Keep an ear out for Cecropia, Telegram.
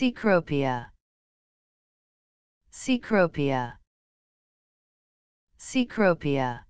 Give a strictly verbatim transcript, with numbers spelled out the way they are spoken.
Cecropia, Cecropia, Cecropia.